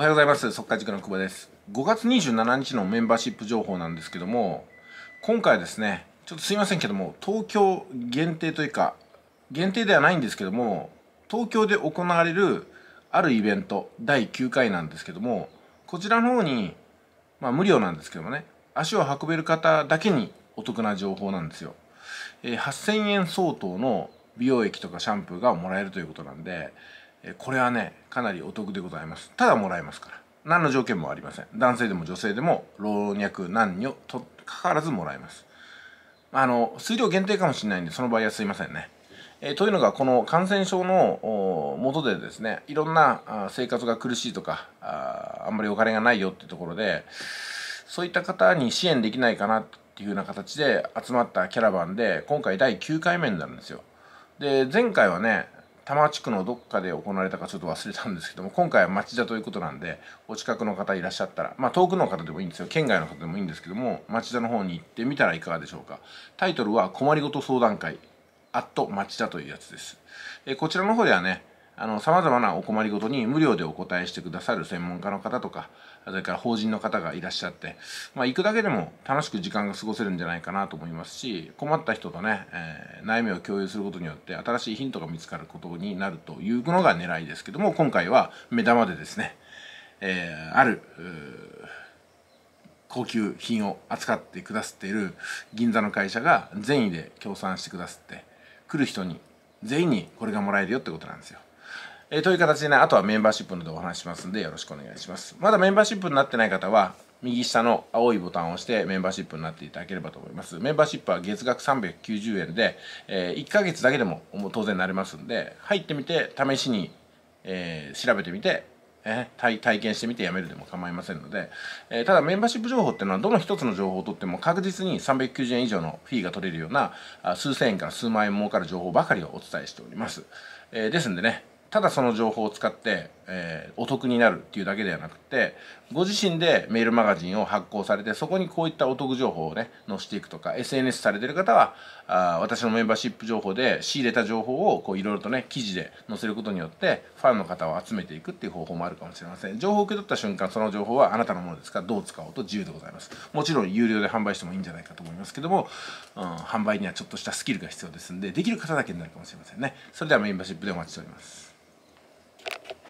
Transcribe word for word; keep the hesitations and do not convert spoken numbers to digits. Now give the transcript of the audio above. おはようございます。速稼塾の久保です。ごがつにじゅうしちにちのメンバーシップ情報なんですけども、今回はですね、ちょっとすいませんけども、東京限定というか、限定ではないんですけども、東京で行われるあるイベント、だいきゅうかいなんですけども、こちらの方に、まあ無料なんですけどもね、足を運べる方だけにお得な情報なんですよ。えー、はっせんえん相当の美容液とかシャンプーがもらえるということなんで、これはねかなりお得でございます。ただもらえますから、何の条件もありません。男性でも女性でも老若男女とかかわらずもらえます。あの数量限定かもしれないんで、その場合はすいませんね。えー、というのが、この感染症のもとでですね、いろんな生活が苦しいとか、 あ, あんまりお金がないよっていうところで、そういった方に支援できないかなっていうような形で集まったキャラバンで、今回だいきゅうかいめになるんですよ。で、前回はね多摩地区のどっかで行われたかちょっと忘れたんですけども、今回は町田ということなんで、お近くの方いらっしゃったら、まあ遠くの方でもいいんですよ、県外の方でもいいんですけども、町田の方に行ってみたらいかがでしょうか。タイトルは「困りごと相談会アット町田」というやつです。えこちらの方ではね、さまざまなお困りごとに無料でお答えしてくださる専門家の方とか、それから法人の方がいらっしゃって、まあ、行くだけでも楽しく時間が過ごせるんじゃないかなと思いますし、困った人とね、えー、悩みを共有することによって新しいヒントが見つかることになるというのが狙いですけども、今回は目玉でですね、えー、ある高級品を扱ってくださっている銀座の会社が善意で協賛してくださって、来る人に全員にこれがもらえるよってことなんですよ。えー、という形でね、あとはメンバーシップなどお話しますんで、よろしくお願いします。まだメンバーシップになってない方は、右下の青いボタンを押してメンバーシップになっていただければと思います。メンバーシップは月額さんびゃくきゅうじゅうえんで、えー、いっかげつだけでも当然なれますんで、入ってみて、試しに、えー、調べてみて、えー体、体験してみてやめるでも構いませんので、えー、ただメンバーシップ情報っていうのは、どの一つの情報を取っても確実にさんびゃくきゅうじゅうえん以上のフィーが取れるような、数千円から数万円儲かる情報ばかりをお伝えしております。えー、ですんでね、ただその情報を使って、えー、お得になるっていうだけではなくて、ご自身でメールマガジンを発行されて、そこにこういったお得情報をね載せていくとか、 エスエヌエス されてる方は、あ私のメンバーシップ情報で仕入れた情報をこういろいろとね記事で載せることによってファンの方を集めていくっていう方法もあるかもしれません。情報を受け取った瞬間、その情報はあなたのものですから、どう使おうと自由でございます。もちろん有料で販売してもいいんじゃないかと思いますけども、うん、販売にはちょっとしたスキルが必要ですんで、できる方だけになるかもしれませんね。それではメンバーシップでお待ちしております。